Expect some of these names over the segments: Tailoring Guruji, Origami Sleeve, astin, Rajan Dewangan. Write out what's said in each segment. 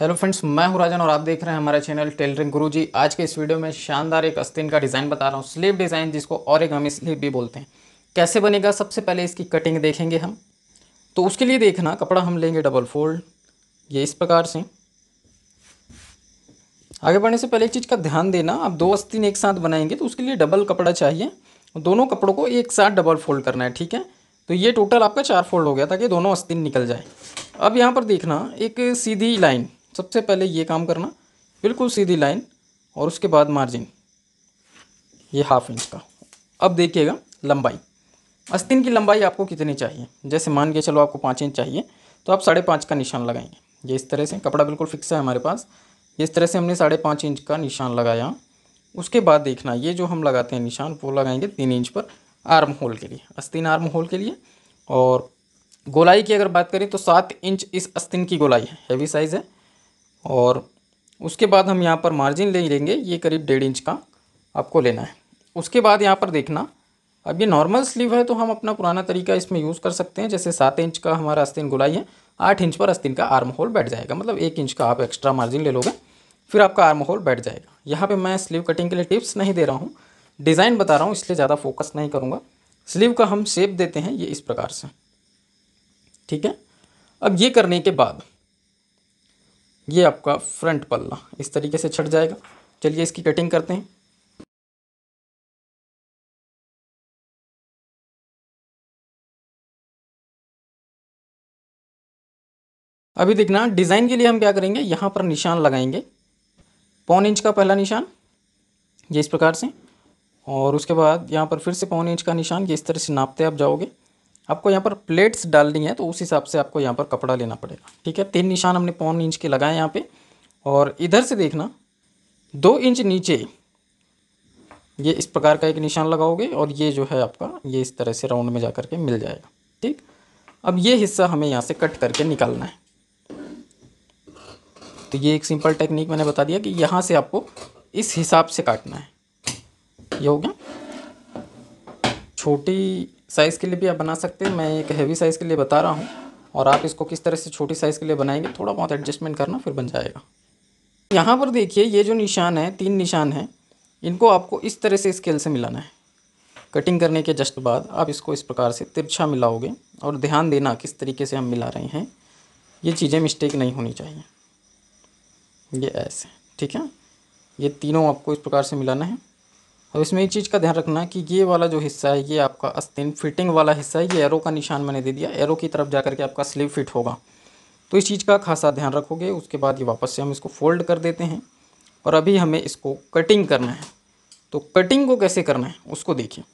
Hello friends, मैं हूं राजन और आप देख रहे हैं हमारा चैनल टेलरिंग गुरुजी। आज के इस वीडियो में शानदार एक आस्तीन का डिज़ाइन बता रहा हूं, स्लीव डिज़ाइन जिसको ओरिगामी स्लीव भी बोलते हैं। कैसे बनेगा, सबसे पहले इसकी कटिंग देखेंगे हम। तो उसके लिए देखना, कपड़ा हम लेंगे डबल फोल्ड, ये इस प्रकार से। आगे बढ़ने से पहले एक चीज़ का ध्यान देना, आप दो आस्तीन एक साथ बनाएंगे तो उसके लिए डबल कपड़ा चाहिए। दोनों कपड़ों को एक साथ डबल फोल्ड करना है, ठीक है। तो ये टोटल आपका चार फोल्ड हो गया ताकि दोनों आस्तीन निकल जाए। अब यहाँ पर देखना, एक सीधी लाइन, सबसे पहले ये काम करना, बिल्कुल सीधी लाइन और उसके बाद मार्जिन, ये हाफ इंच का। अब देखिएगा लंबाई, आस्तीन की लंबाई आपको कितनी चाहिए। जैसे मान के चलो आपको 5 इंच चाहिए तो आप 5.5 का निशान लगाएंगे, ये इस तरह से। कपड़ा बिल्कुल फिक्स है हमारे पास, ये इस तरह से हमने 5.5 इंच का निशान लगाया। उसके बाद देखना, ये जो हम लगाते हैं निशान वो लगाएंगे 3 इंच पर आर्म होल के लिए, आस्तीन आर्म होल के लिए। और गोलाई की अगर बात करें तो 7 इंच इस आस्तीन की गोलाई है, हैवी साइज़ है। और उसके बाद हम यहाँ पर मार्जिन ले लेंगे, ये करीब 1.5 इंच का आपको लेना है। उसके बाद यहाँ पर देखना, अब ये नॉर्मल स्लीव है तो हम अपना पुराना तरीका इसमें यूज़ कर सकते हैं। जैसे 7 इंच का हमारा आस्तीन गोलाई है, 8 इंच पर आस्तीन का आर्म होल बैठ जाएगा, मतलब 1 इंच का आप एक्स्ट्रा मार्जिन ले लोगे फिर आपका आर्म होल बैठ जाएगा। यहाँ पर मैं स्लीव कटिंग के लिए टिप्स नहीं दे रहा हूँ, डिज़ाइन बता रहा हूँ, इसलिए ज़्यादा फोकस नहीं करूँगा। स्लीव का हम शेप देते हैं, ये इस प्रकार से, ठीक है। अब ये करने के बाद ये आपका फ्रंट पल्ला इस तरीके से छट जाएगा। चलिए इसकी कटिंग करते हैं। अभी देखना, डिज़ाइन के लिए हम क्या करेंगे, यहाँ पर निशान लगाएंगे 0.25 इंच का पहला निशान, ये इस प्रकार से। और उसके बाद यहाँ पर फिर से 0.25 इंच का निशान, ये इस तरह से नापते आप जाओगे। आपको यहाँ पर प्लेट्स डालनी है तो उस हिसाब से आपको यहाँ पर कपड़ा लेना पड़ेगा, ठीक है। 3 निशान हमने 0.25 इंच के लगाए यहाँ पे। और इधर से देखना, 2 इंच नीचे ये इस प्रकार का एक निशान लगाओगे और ये जो है आपका, ये इस तरह से राउंड में जा करके मिल जाएगा, ठीक। अब ये हिस्सा हमें यहाँ से कट करके निकालना है। तो ये एक सिंपल टेक्निक मैंने बता दिया कि यहाँ से आपको इस हिसाब से काटना है। ये हो गया, छोटी साइज़ के लिए भी आप बना सकते हैं, मैं एक हैवी साइज़ के लिए बता रहा हूँ। और आप इसको किस तरह से छोटी साइज़ के लिए बनाएंगे, थोड़ा बहुत एडजस्टमेंट करना, फिर बन जाएगा। यहाँ पर देखिए, ये जो निशान है, 3 निशान हैं, इनको आपको इस तरह से स्केल से मिलाना है। कटिंग करने के जस्ट बाद आप इसको इस प्रकार से तिरछा मिलाओगे और ध्यान देना किस तरीके से हम मिला रहे हैं, ये चीज़ें मिस्टेक नहीं होनी चाहिए। ये ऐसे, ठीक है, ये तीनों आपको इस प्रकार से मिलाना है। और इसमें एक चीज़ का ध्यान रखना कि ये वाला जो हिस्सा है, ये आपका आस्तीन फिटिंग वाला हिस्सा है। ये एरो का निशान मैंने दे दिया, एरो की तरफ जा करके आपका स्लीव फिट होगा, तो इस चीज़ का खासा ध्यान रखोगे। उसके बाद ये वापस से हम इसको फोल्ड कर देते हैं और अभी हमें इसको कटिंग करना है। तो कटिंग को कैसे करना है उसको देखिए,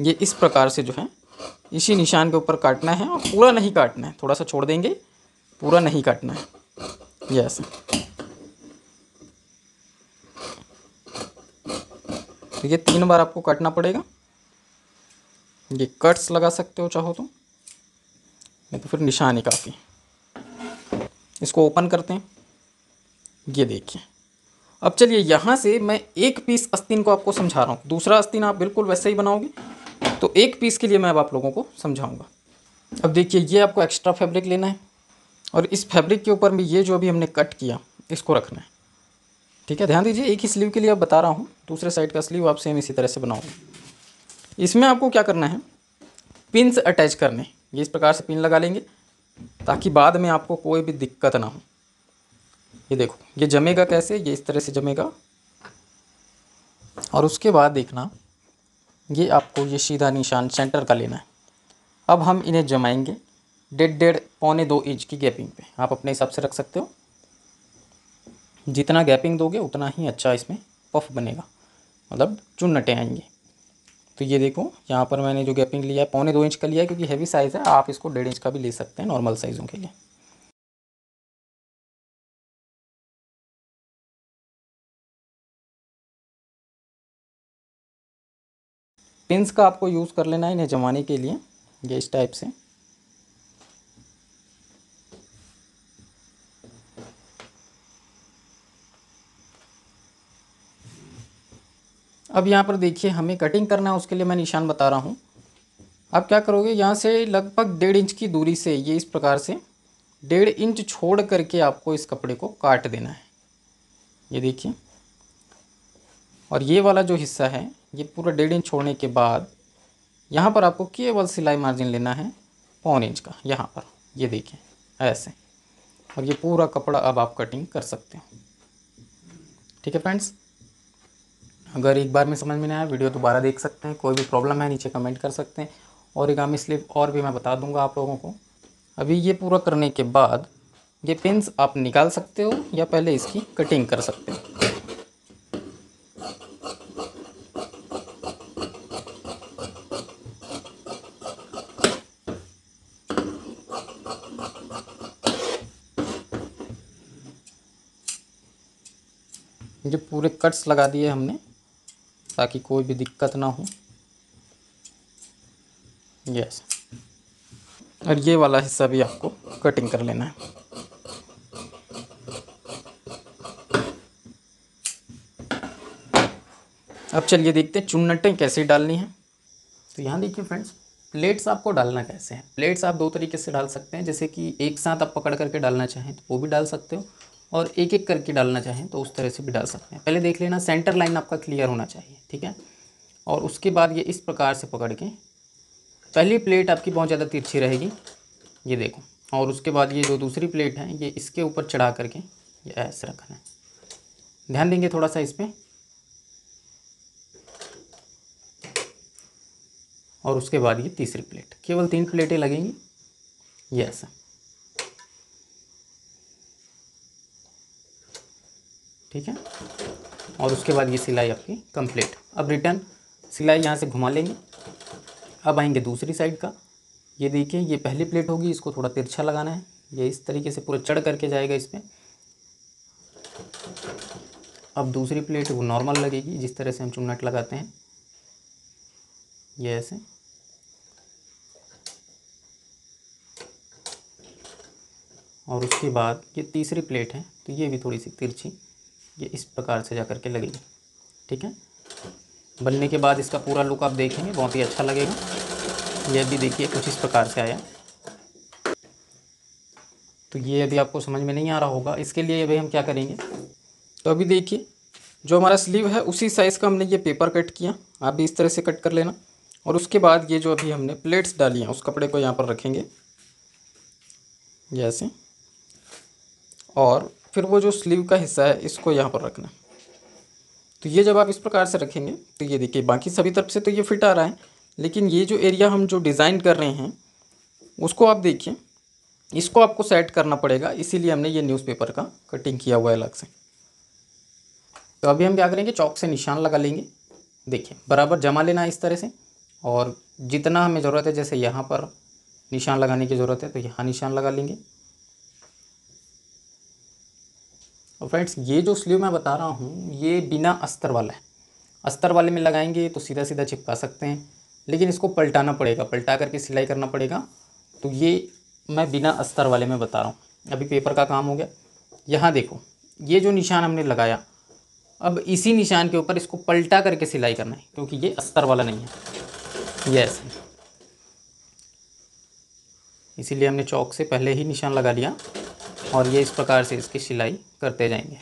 ये इस प्रकार से जो है इसी निशान के ऊपर काटना है और पूरा नहीं काटना है, थोड़ा सा छोड़ देंगे, पूरा नहीं काटना है, ये ऐसे। तो ये 3 बार आपको काटना पड़ेगा। ये कट्स लगा सकते हो चाहो तो, नहीं तो फिर निशान ही काफ़ी। इसको ओपन करते हैं, ये देखिए। अब चलिए, यहाँ से मैं एक पीस आस्तीन को आपको समझा रहा हूँ, दूसरा आस्तीन आप बिल्कुल वैसे ही बनाओगे। तो एक पीस के लिए मैं अब आप लोगों को समझाऊँगा। अब देखिए, ये आपको एक्स्ट्रा फैब्रिक लेना है और इस फैब्रिक के ऊपर भी ये जो अभी हमने कट किया इसको रखना है, ठीक है। ध्यान दीजिए, एक ही स्लीव के लिए आप बता रहा हूँ, दूसरे साइड का स्लीव आप सेम इसी तरह से बनाओगे। इसमें आपको क्या करना है, पिन्स अटैच करने, ये इस प्रकार से पिन लगा लेंगे ताकि बाद में आपको कोई भी दिक्कत ना हो। ये देखो, ये जमेगा कैसे, ये इस तरह से जमेगा। और उसके बाद देखना, ये आपको ये सीधा निशान सेंटर का लेना है। अब हम इन्हें जमाएंगे 1.5 पौने 2 इंच की गैपिंग पे, आप अपने हिसाब से रख सकते हो। जितना गैपिंग दोगे उतना ही अच्छा इसमें पफ बनेगा, मतलब चुन्नटे आएंगे। तो ये देखो, यहाँ पर मैंने जो गैपिंग लिया है 0.25 इंच का लिया है, क्योंकि हैवी साइज़ है। आप इसको 1.5 इंच का भी ले सकते हैं नॉर्मल साइज़ों के लिए। पिंस का आपको यूज़ कर लेना है इन्हें जमाने के लिए, ये इस टाइप से। अब यहाँ पर देखिए, हमें कटिंग करना है, उसके लिए मैं निशान बता रहा हूँ। आप क्या करोगे, यहाँ से लगभग 1.5 इंच की दूरी से ये इस प्रकार से डेढ़ इंच छोड़ करके आपको इस कपड़े को काट देना है, ये देखिए। और ये वाला जो हिस्सा है ये पूरा डेढ़ इंच छोड़ने के बाद यहाँ पर आपको केवल सिलाई मार्जिन लेना है 1.25 इंच का, यहाँ पर ये देखिए ऐसे। और ये पूरा कपड़ा अब आप कटिंग कर सकते हो। ठीक है फ्रेंड्स, अगर एक बार में समझ में ना आया वीडियो दोबारा देख सकते हैं, कोई भी प्रॉब्लम है नीचे कमेंट कर सकते हैं। ओरिगामी स्लीव और भी मैं बता दूंगा आप लोगों को। अभी ये पूरा करने के बाद ये पिन्स आप निकाल सकते हो या पहले इसकी कटिंग कर सकते हो। ये पूरे कट्स लगा दिए हमने ताकि कोई भी दिक्कत ना हो। यस, और ये वाला हिस्सा भी आपको कटिंग कर लेना है। अब चलिए देखते हैं चुन्नटें कैसे डालनी है। तो यहाँ देखिए फ्रेंड्स, प्लेट्स आपको डालना कैसे है। प्लेट्स आप दो तरीके से डाल सकते हैं, जैसे कि एक साथ आप पकड़ करके डालना चाहें तो वो भी डाल सकते हो, और एक एक करके डालना चाहें तो उस तरह से भी डाल सकते हैं। पहले देख लेना सेंटर लाइन आपका क्लियर होना चाहिए, ठीक है। और उसके बाद ये इस प्रकार से पकड़ के पहली प्लेट आपकी बहुत ज़्यादा तिरछी रहेगी, ये देखो। और उसके बाद ये जो दूसरी प्लेट है ये इसके ऊपर चढ़ा करके ये ऐसे रखना है। ध्यान देंगे थोड़ा सा इस पर। और उसके बाद ये तीसरी प्लेट, केवल 3 प्लेटें लगेंगी, ये ऐसा। ठीक है, और उसके बाद ये सिलाई आपकी कंप्लीट। अब रिटर्न सिलाई यहाँ से घुमा लेंगे। अब आएंगे दूसरी साइड का, ये देखिए ये पहली प्लेट होगी, इसको थोड़ा तिरछा लगाना है। ये इस तरीके से पूरा चढ़ करके जाएगा इस पर। अब दूसरी प्लेट वो नॉर्मल लगेगी जिस तरह से हम चुन्नट लगाते हैं, ये ऐसे। और उसके बाद ये तीसरी प्लेट है तो ये भी थोड़ी सी तिरछी, ये इस प्रकार से जा करके लगेगी। ठीक है, बनने के बाद इसका पूरा लुक आप देखेंगे, बहुत ही अच्छा लगेगा। यह भी देखिए कुछ इस प्रकार से आया। तो ये अभी आपको समझ में नहीं आ रहा होगा, इसके लिए अभी हम क्या करेंगे। तो अभी देखिए जो हमारा स्लीव है उसी साइज़ का हमने ये पेपर कट किया, आप भी इस तरह से कट कर लेना। और उसके बाद ये जो अभी हमने प्लेट्स डाली हैं उस कपड़े को यहाँ पर रखेंगे जैसे, और फिर वो जो स्लीव का हिस्सा है इसको यहाँ पर रखना। तो ये जब आप इस प्रकार से रखेंगे तो ये देखिए बाकी सभी तरफ से तो ये फिट आ रहा है, लेकिन ये जो एरिया हम जो डिज़ाइन कर रहे हैं उसको आप देखिए, इसको आपको सेट करना पड़ेगा। इसीलिए हमने ये न्यूज़पेपर का कटिंग किया हुआ है अलग से। तो अभी हम क्या करेंगे, चौक से निशान लगा लेंगे। देखिए बराबर जमा लेना है इस तरह से, और जितना हमें ज़रूरत है, जैसे यहाँ पर निशान लगाने की ज़रूरत है तो यहाँ निशान लगा लेंगे। और फ्रेंड्स ये जो स्लीव मैं बता रहा हूँ ये बिना अस्तर वाला है। अस्तर वाले में लगाएंगे तो सीधा सीधा चिपका सकते हैं, लेकिन इसको पलटाना पड़ेगा, पलटा करके सिलाई करना पड़ेगा। तो ये मैं बिना अस्तर वाले में बता रहा हूँ। अभी पेपर का काम हो गया। यहाँ देखो ये जो निशान हमने लगाया, अब इसी निशान के ऊपर इसको पलटा करके सिलाई करना है, क्योंकि ये अस्तर वाला नहीं है। यस, इसीलिए हमने चौक से पहले ही निशान लगा लिया, और ये इस प्रकार से इसकी सिलाई करते जाएंगे।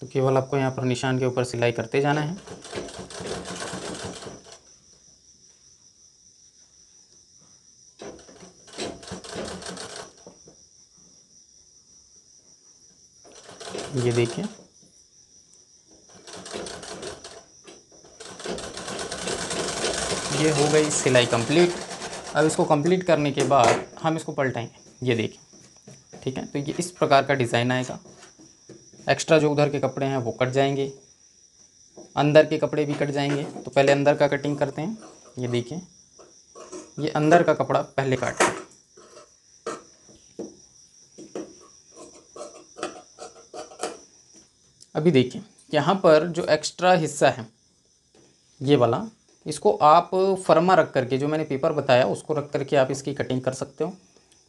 तो केवल आपको यहाँ पर निशान के ऊपर सिलाई करते जाना है। ये देखिए ये हो गई सिलाई कंप्लीट। अब इसको कंप्लीट करने के बाद हम इसको पलटाएंगे, ये देखिए। ठीक है, तो ये इस प्रकार का डिज़ाइन आएगा। एक्स्ट्रा जो उधर के कपड़े हैं वो कट जाएंगे, अंदर के कपड़े भी कट जाएंगे। तो पहले अंदर का कटिंग करते हैं। ये देखिए ये अंदर का कपड़ा पहले काटते हैं। अभी देखिए यहाँ पर जो एक्स्ट्रा हिस्सा है ये वाला, इसको आप फर्मा रख करके, जो मैंने पेपर बताया उसको रख करके आप इसकी कटिंग कर सकते हो,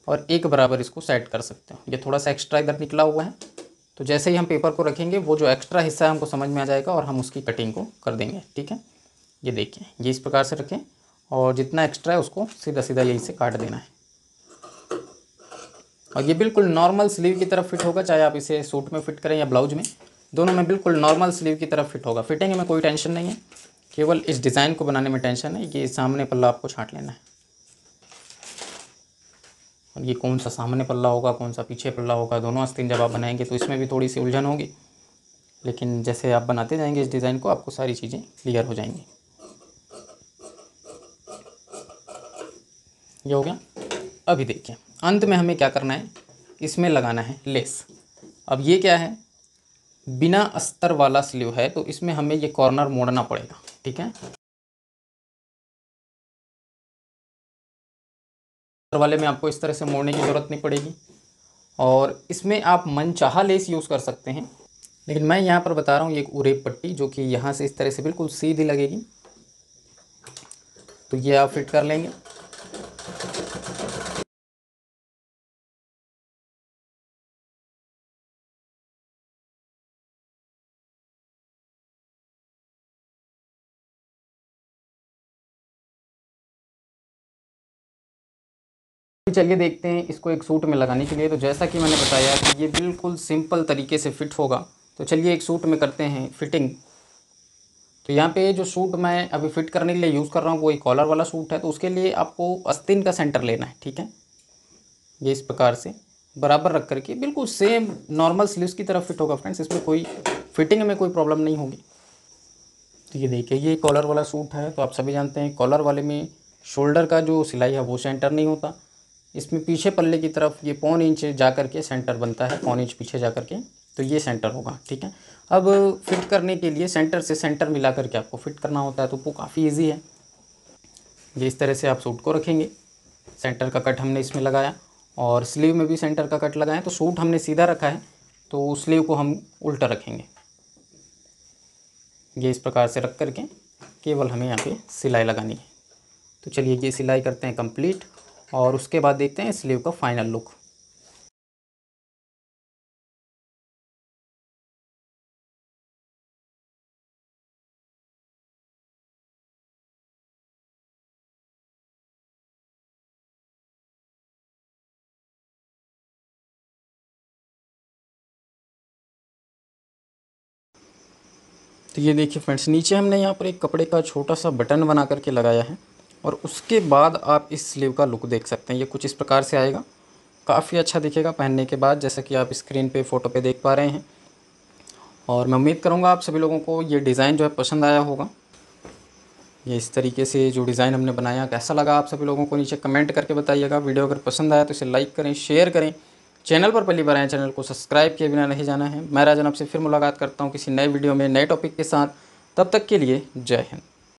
और एक बराबर इसको सेट कर सकते हो। ये थोड़ा सा एक्स्ट्रा इधर निकला हुआ है तो जैसे ही हम पेपर को रखेंगे वो जो एक्स्ट्रा हिस्सा है हमको समझ में आ जाएगा और हम उसकी कटिंग को कर देंगे। ठीक है, ये देखिए ये इस प्रकार से रखें और जितना एक्स्ट्रा है उसको सीधा सीधा यहीं से काट देना है। और ये बिल्कुल नॉर्मल स्लीव की तरफ फिट होगा, चाहे आप इसे सूट में फिट करें या ब्लाउज में, दोनों में बिल्कुल नॉर्मल स्लीव की तरफ फिट होगा। फिटिंग में कोई टेंशन नहीं है, केवल इस डिज़ाइन को बनाने में टेंशन है। ये सामने पल्ला आपको छांट लेना है और ये कौन सा सामने पल्ला होगा कौन सा पीछे पल्ला होगा, दोनों आस्तीन जब आप बनाएंगे तो इसमें भी थोड़ी सी उलझन होगी, लेकिन जैसे आप बनाते जाएंगे इस डिज़ाइन को आपको सारी चीज़ें क्लियर हो जाएंगी। ये हो गया। अभी देखिए अंत में हमें क्या करना है, इसमें लगाना है लेस। अब ये क्या है, बिना अस्तर वाला स्लीव है तो इसमें हमें ये कॉर्नर मोड़ना पड़ेगा। ठीक है, अस्तर वाले में आपको इस तरह से मोड़ने की ज़रूरत नहीं पड़ेगी और इसमें आप मनचाहा लेस यूज़ कर सकते हैं, लेकिन मैं यहाँ पर बता रहा हूँ ये एक उरेब पट्टी जो कि यहाँ से इस तरह से बिल्कुल सीधी लगेगी, तो ये आप फिट कर लेंगे। चलिए देखते हैं इसको एक सूट में लगाने के लिए। तो जैसा कि मैंने बताया कि ये बिल्कुल सिंपल तरीके से फिट होगा, तो चलिए एक सूट में करते हैं फिटिंग। तो यहाँ पे जो सूट मैं अभी फिट करने के लिए यूज़ कर रहा हूँ वो एक कॉलर वाला सूट है, तो उसके लिए आपको आस्तीन का सेंटर लेना है। ठीक है, ये इस प्रकार से बराबर रख करके बिल्कुल सेम नॉर्मल स्लीव्स की तरफ फिट होगा। फ्रेंड्स, इसमें कोई फिटिंग में कोई प्रॉब्लम नहीं होगी। तो ये देखिए ये कॉलर वाला सूट है, तो आप सभी जानते हैं कॉलर वाले में शोल्डर का जो सिलाई है वो सेंटर नहीं होता, इसमें पीछे पल्ले की तरफ ये 1.25 इंच जा कर के सेंटर बनता है, 1.25 इंच पीछे जा कर के, तो ये सेंटर होगा। ठीक है, अब फिट करने के लिए सेंटर से सेंटर मिला करके आपको फिट करना होता है, तो वो काफ़ी इजी है। ये इस तरह से आप सूट को रखेंगे, सेंटर का कट हमने इसमें लगाया और स्लीव में भी सेंटर का कट लगाया। तो सूट हमने सीधा रखा है तो स्लीव को हम उल्टा रखेंगे, ये इस प्रकार से रख करके केवल हमें यहाँ पर सिलाई लगानी है। तो चलिए ये सिलाई करते हैं कंप्लीट और उसके बाद देखते हैं स्लीव का फाइनल लुक। तो ये देखिए फ्रेंड्स, नीचे हमने यहाँ पर एक कपड़े का छोटा सा बटन बना करके लगाया है और उसके बाद आप इस स्लीव का लुक देख सकते हैं। ये कुछ इस प्रकार से आएगा, काफ़ी अच्छा दिखेगा पहनने के बाद, जैसा कि आप स्क्रीन पे फ़ोटो पे देख पा रहे हैं। और मैं उम्मीद करूँगा आप सभी लोगों को ये डिज़ाइन जो है पसंद आया होगा। ये इस तरीके से जो डिज़ाइन हमने बनाया कैसा लगा आप सभी लोगों को नीचे कमेंट करके बताइएगा। वीडियो अगर पसंद आया तो इसे लाइक करें, शेयर करें। चैनल पर पहली बार आए चैनल को सब्सक्राइब किए बिना नहीं जाना है। मैं राजन आपसे फिर मुलाकात करता हूँ किसी नए वीडियो में नए टॉपिक के साथ, तब तक के लिए जय हिंद।